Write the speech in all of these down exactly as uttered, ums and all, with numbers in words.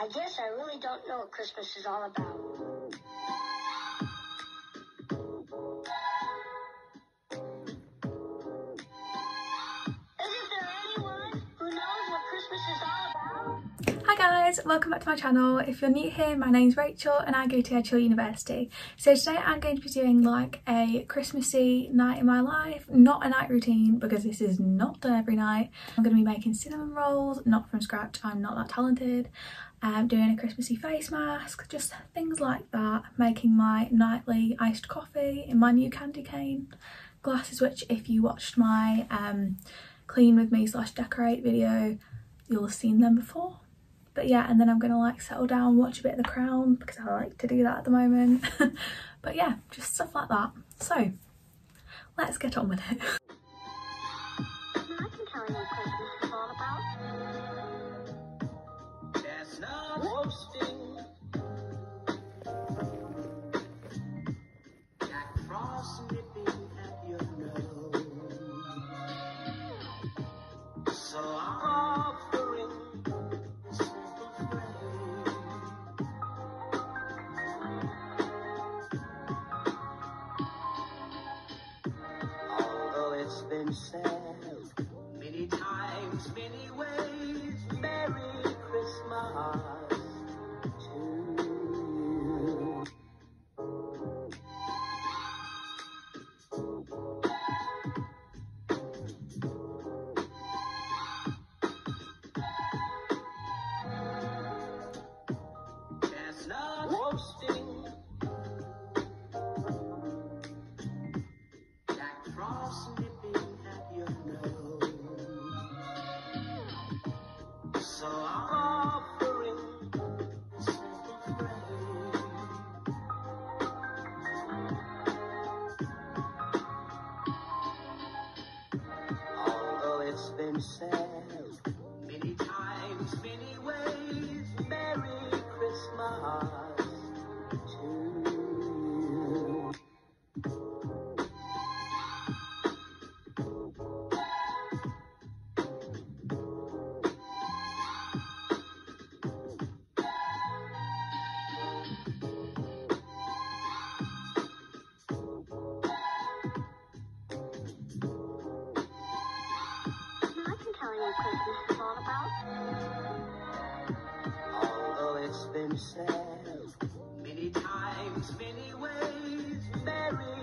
I guess I really don't know what Christmas is all about. Hi guys, welcome back to my channel. If you're new here, my name's Rachel and I go to Edge Hill University. So today I'm going to be doing like a Christmassy night in my life, not a night routine because this is not done every night. I'm going to be making cinnamon rolls, not from scratch, I'm not that talented. I'm doing a Christmassy face mask, just things like that. Making my nightly iced coffee in my new candy cane glasses, which if you watched my um, clean with me slash decorate video, you'll have seen them before. But yeah, and then I'm gonna like settle down, watch a bit of The Crown because I like to do that at the moment. But yeah, just stuff like that. So let's get on with it. I can tell you what Christmas is all about. That's not roasting. Jack Frost nipping at your nose. So I'm offering. Many times, many ways, Merry Christmas to you. That's not roasting. Jack Frost nipping. So I'm offering a simple prayer. Although it's been said many times, many ways, Merry Christmas. Many times, many ways, Merry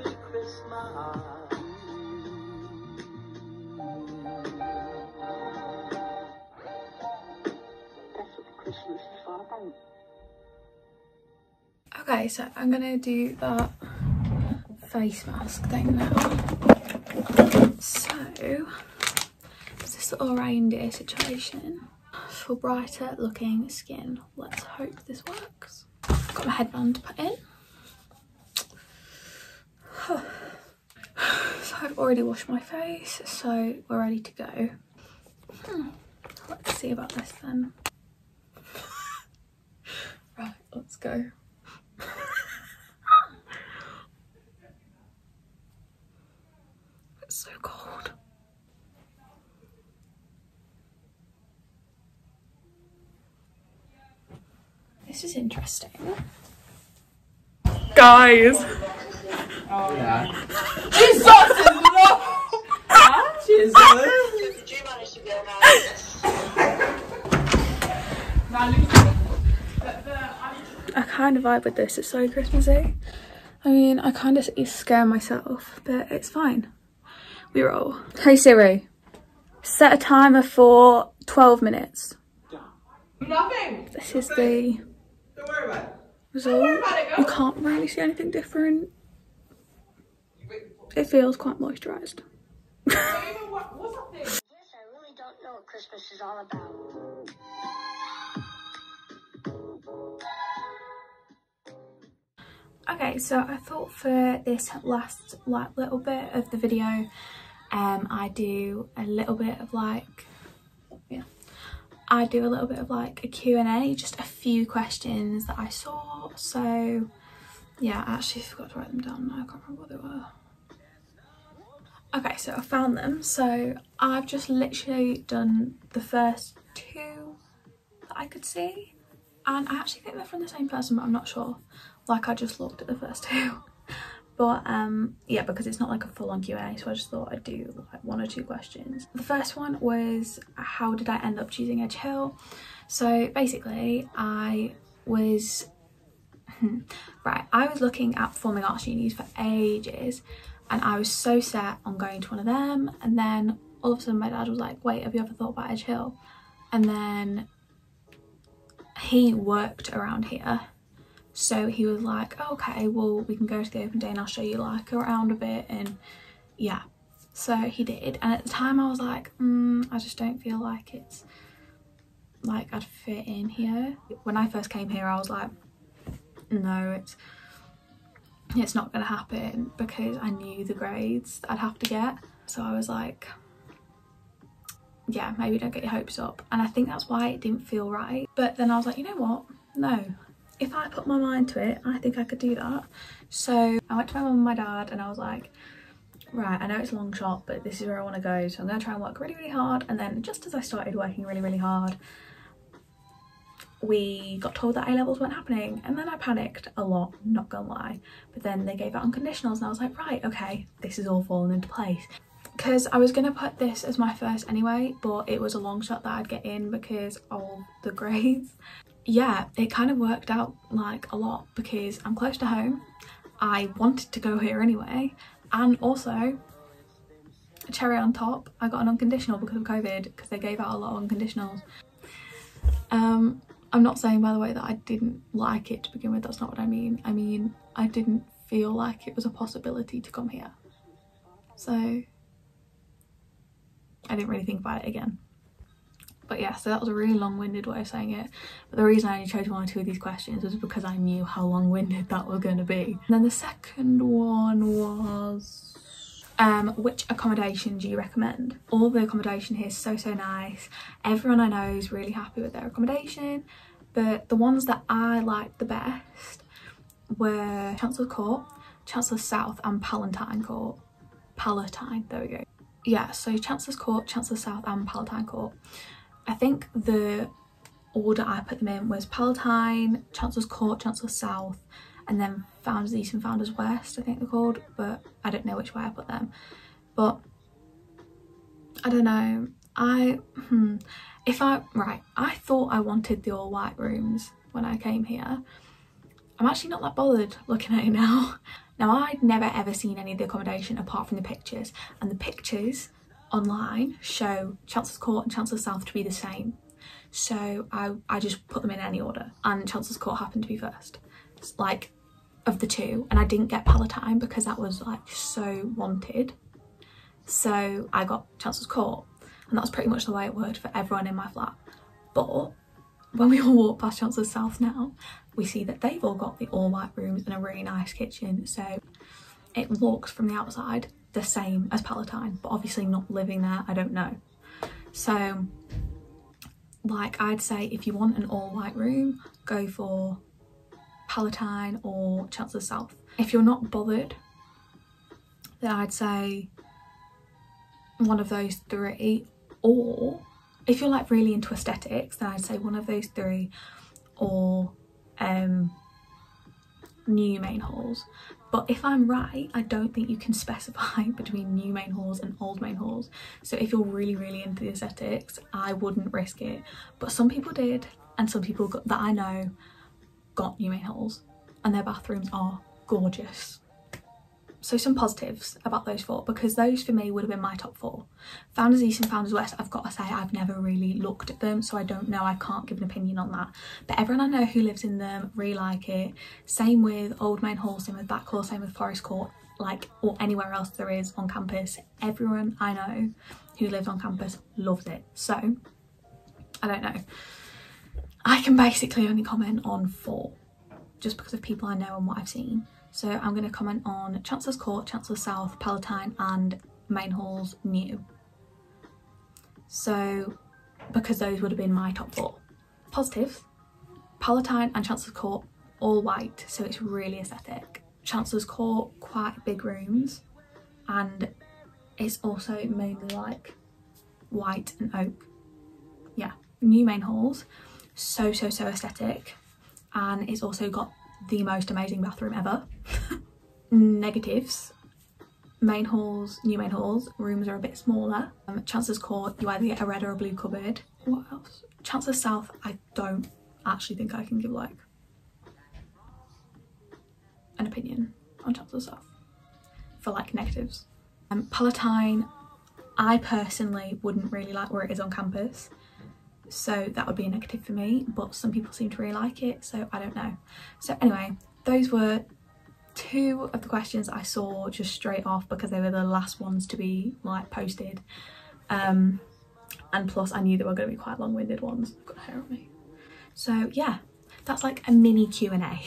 Christmas. Okay, so I'm gonna do that face mask thing now. So, it's this little reindeer situation. For brighter looking skin. Let's hope this works. Got my headband to put in. So I've already washed my face, so we're ready to go. Hmm. Let's see about this then. Right, let's go. It's so cold. This is interesting. Guys! Oh, yeah. Jesus is love! Huh? Jesus! Did you manage to get out? I kind of vibe with this, it's so Christmassy. I mean, I kind of scare myself, but it's fine. We roll. Hey Siri, set a timer for twelve minutes. Nothing! This is the... Don't worry about it. Result. Don't worry about it, you can't really see anything different. It feels quite moisturised. Yes, I really don't know what Christmas is all about. Okay, so I thought for this last like little bit of the video, um, I do a little bit of like, yeah. I do a little bit of like a Q and A, just a few questions that I saw. So yeah, I actually forgot to write them down. I can't remember what they were. Okay, so I found them. So I've just literally done the first two that I could see. and I actually think they're from the same person, but I'm not sure. Like, I just looked at the first two. But um yeah, because it's not like a full-on Q and A, so I just thought I'd do like one or two questions. The first one was, how did I end up choosing Edge Hill? So basically I was right I was looking at performing arts unis for ages, and I was so set on going to one of them, and then all of a sudden my dad was like, wait, have you ever thought about Edge Hill? And then he worked around here, so he was like, oh, okay, well, we can go to the open day and I'll show you like around a bit. And yeah, so he did. And at the time I was like, mm, I just don't feel like it's like I'd fit in here. When I first came here I was like, no, it's it's not gonna happen, because I knew the grades I'd have to get. So I was like, yeah, maybe don't get your hopes up. And I think that's why it didn't feel right. But then I was like, you know what, no, if I put my mind to it, I think I could do that. So I went to my mum and my dad and I was like, right, I know it's a long shot, but this is where I want to go, so I'm going to try and work really, really hard. And then just as I started working really, really hard, we got told that A levels weren't happening, and then I panicked a lot, not gonna lie. But then they gave out unconditionals and I was like, right, okay, this is all falling into place. Because I was gonna put this as my first anyway, but it was a long shot that I'd get in because of the grades. Yeah, it kind of worked out like a lot, because I'm close to home, I wanted to go here anyway, and also cherry on top, I got an unconditional because of COVID, because they gave out a lot of unconditionals. um I'm not saying, by the way, that I didn't like it to begin with, that's not what I mean. I mean, I didn't feel like it was a possibility to come here, so I didn't really think about it again. But yeah, so that was a really long-winded way of saying it. But the reason I only chose one or two of these questions was because I knew how long-winded that was going to be. And then the second one was, um, which accommodation do you recommend? All the accommodation here is so, so nice. Everyone I know is really happy with their accommodation. But the ones that I liked the best were Chancellor's Court, Chancellor's South and Palatine Court. Palatine, there we go. Yeah, so Chancellor's Court, Chancellor's South and Palatine Court. I think the order I put them in was Palatine, Chancellor's Court, Chancellor's South, and then Founders East and Founders West, I think they're called, but I don't know which way I put them. But I don't know, I, hmm, if I, right, I thought I wanted the all white rooms when I came here. I'm actually not that bothered looking at it now. Now, I'd never ever seen any of the accommodation apart from the pictures, and the pictures online show Chancellor's Court and Chancellor's South to be the same, so I, I just put them in any order, and Chancellor's Court happened to be first, like, of the two. And I didn't get Palatine because that was like so wanted, so I got Chancellor's Court, and that's pretty much the way it worked for everyone in my flat. But when we all walk past Chancellor's South now, we see that they've all got the all white rooms and a really nice kitchen, so it looks from the outside the same as Palatine, but obviously not living there, I don't know. So like, I'd say if you want an all white room, go for Palatine or Chancellor's South. If you're not bothered, then I'd say one of those three, or if you're like really into aesthetics, then I'd say one of those three or um New Main Halls. But if I'm right, I don't think you can specify between New Main Halls and Old Main Halls, so if you're really, really into the aesthetics, I wouldn't risk it. But some people did, and some people got, that I know got New Main Halls, and their bathrooms are gorgeous. So some positives about those four, because those for me would have been my top four. Founders East and Founders West, I've got to say, I've never really looked at them, so I don't know, I can't give an opinion on that. But everyone I know who lives in them really like it. Same with Old Main Hall, same with Back Hall, same with Forest Court, like, or anywhere else there is on campus. Everyone I know who lives on campus loves it. So, I don't know. I can basically only comment on four, just because of people I know and what I've seen. So I'm going to comment on Chancellor's Court, Chancellor's South, Palatine and Main Halls New. So, because those would have been my top four. Positives, Palatine and Chancellor's Court, all white, so it's really aesthetic. Chancellor's Court, quite big rooms, and it's also mainly like white and oak. Yeah, New Main Halls, so, so, so aesthetic. And it's also got the most amazing bathroom ever. Negatives. Main halls, new main halls, rooms are a bit smaller. Um, Chancellor's Court, you either get a red or a blue cupboard. What else? Chancellor's South, I don't actually think I can give like an opinion on Chancellor's South for like negatives. Um, Palatine, I personally wouldn't really like where it is on campus, so that would be a negative for me, but some people seem to really like it, so I don't know. So anyway, those were two of the questions I saw just straight off because they were the last ones to be like posted, um and plus I knew there were going to be quite long-winded ones. I've got hair on me. So yeah, that's like a mini Q and A.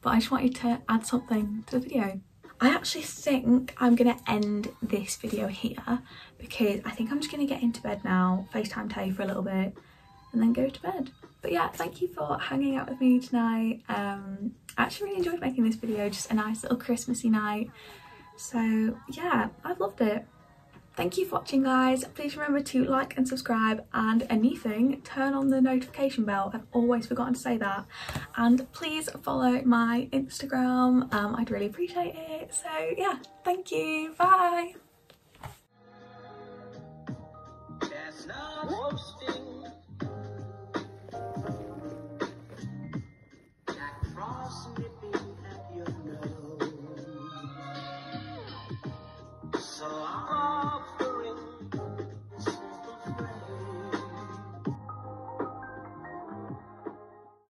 But I just wanted to add something to the video. I actually think I'm gonna end this video here because I think I'm just gonna get into bed now, FaceTime Tay for a little bit and then go to bed. But yeah, thank you for hanging out with me tonight. Um, I actually really enjoyed making this video, just a nice little Christmassy night. So yeah, I've loved it. Thank you for watching, guys. Please remember to like and subscribe, and anything, turn on the notification bell. I've always forgotten to say that. And please follow my Instagram. Um, I'd really appreciate it. So yeah, thank you. Bye.